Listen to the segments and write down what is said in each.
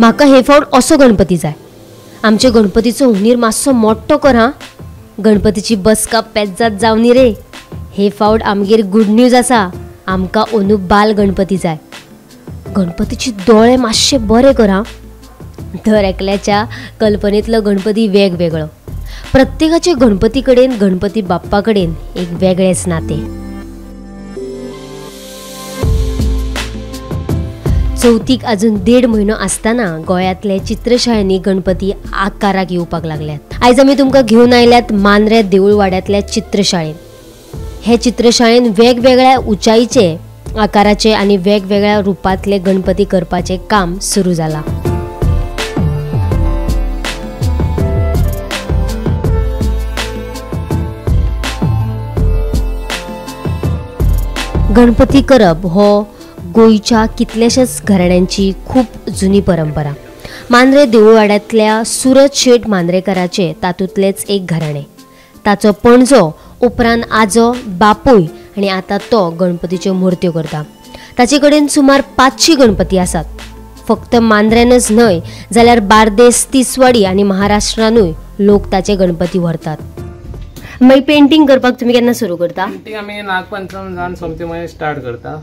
माका हे फावट असो गणपती जाय। आमचे गणपतीचो हुनीर मास्सो मोठो कर हां। गणपतीची बसका पेज्जात जावनी रे। हे फावट आमगेर गुड न्यूज आसा, आमकां ओनू बाल गणपती जाय। गणपतीचे दोळे मास्से बरे कर हां। दर एकल्याच्या कल्पनेतलो गणपती वेगवेगळो। प्रत्येकाचे गणपती कडेन गणपती बाप्पा कडेन एक वेगळेच नाते। चौथीक अजून दीड महिनो असताना गोयातले चित्रशाळेंनी गणपती आकाराक येवपाक लागल्यात। आयज आमी तुमकां घेवन आयल्यात मांद्रे देऊळवाड्यातल्या चित्रशाळेन। हे चित्रशाळेन वेगवेगळ्या उंचायेचे आकाराचे आनी वेगवेगळ्या रुपांतले गणपती करपाचे काम सुरू जाला। गणपती करप हो गोयच्या कितल्याशाच घराण्यांची खूब जुनी परंपरा। मांद्रे देऊळवाड्यातल्या सूरज शेट मांद्रेकराचे तातूंतलेच एक घराणे। ताचो पणजो उपरांत आजो बापूय आनी आतां तो गणपतीच्यो मुर्त्यो करता। ताचे कडेन सुमार 500 गणपती आसात। फक्त मांद्रेनच न्हय जाल्यार बार्देस, तिसवाडी आनी महाराष्ट्रानूय लोक ताचे गणपती व्हरतात। मैं पेंटिंग करपाक तुम्ही केन्ना सुरू करता? पेंटिंग आम्ही नागपंचम जावन सोमते म्हयने स्टार्ट करता।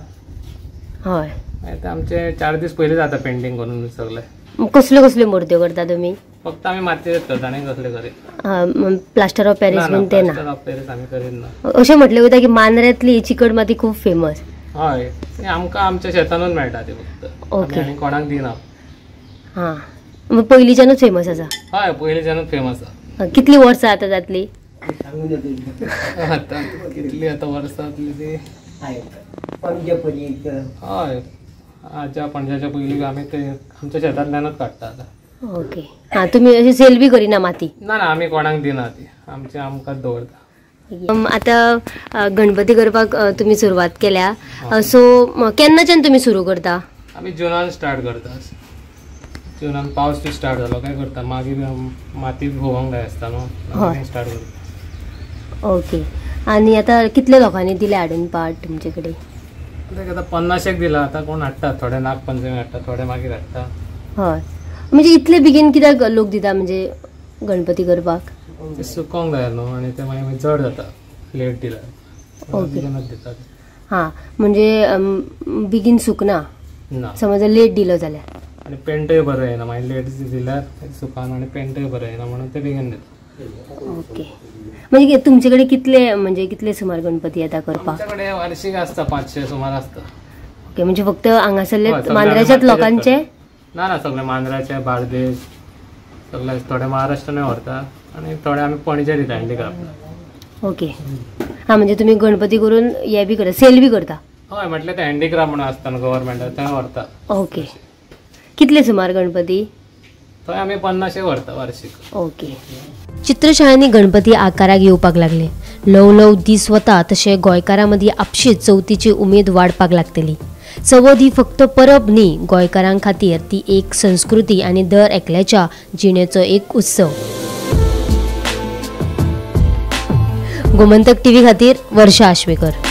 हय, आता आमचे 4 दिस पहिले जाता पेंटिंग करून सगळे। कसले कसले मूर्त्यो करता तुम्ही? फक्त आम्ही मातीचेच करता, नाही कसले करी प्लास्टर ऑफ पॅरिस बीन ते ना। प्लास्टर ऑफ पॅरिस आम्ही करीन ना। असे म्हटले होता की मांद्र्यातली चिकट माती खूप फेमस। हय, ते आमका आमच्या शेतानून मेळटा ते फक्त। ओके, आणि कोणाक दिना। हां, मग पहिलीच्यानच फेमस आसा। हय, पहिलीच्यानच फेमस आसा। कितली वर्षा आता जातली? सेल भी करीना माती ना ना आम्ही कोणाक दिना ती आमचे आमकाच दवरता। आता गणपती करपाक तुम्ही सुरुवात केल्या, सो केन्नाच्यान तुम्ही सुरू करता? आम्ही जुनान स्टार्ट करता। जुनान पावस बी स्टार्ट झालो काय करता मागीर माती भोवंग जाय आसता न्हू स्टार्ट करता। ओके, आणि आता कितले लोकांनी दिले हाडून पाट तुमच्याकडे? आता 50 दिला। आता कोण हाडटा, थोडे नागपंचमी हाडटा, थोडे मागीर हाडटा। हय, म्हणजे इतले बेगीन कित्याक लोक दिता म्हणजे गणपती करपाक? सुकोंग जाय न्हू आणि ते मागीर चड जाता लेट दिला। ओके, हां, म्हणजे बेगीन सुकना समज लेट दिलो जाल्यार आणि पेंटय बरो येना। मागीर लेट दिल्यार सुकान आणि पेंटय बरो येना म्हणून ते बेगीन दिता। ओके, म्हणजे तुमच्याकडे कितले म्हणजे कितले सुमार गणपती आता करपाक? आमच्याकडे वार्षिक असता 500 सुमार असता। ओके, म्हणजे फक्त हांगासले मांद्र्याच्याच लोकांचे ना ना सगळे मांद्र्याचे बार्देस सगळे थोडे महाराष्ट्राने व्हरता आणि थोडे आम्ही पणजे दिता आणि करता। ओके, हां, म्हणजे तुम्ही गणपती करून हे बी करता, सेल बी करता? हय, म्हटलं ते हँडीक्राफ्ट म्हणून असता ना गव्हर्नमेंटान ते व्हरता। ओके, कितले सुमार गणपती? तो आम्ही 50 व्हरता वार्षिक। ओके, चित्रशाळेंनी गणपती आकाराक येवपाक लागले। लव लव दीस वता तशे गोंयकारां मदीं आपशीच चवथीची उमेद वाडपाक लागतली। चवथ ही फक्त परब न्ही, गोंयकारां खातीर ती एक संस्कृती आनी दर एकल्याच्या जिणेचो एक उत्सव। गोमंतक टीव्ही खातीर वर्षा आश्वेकर।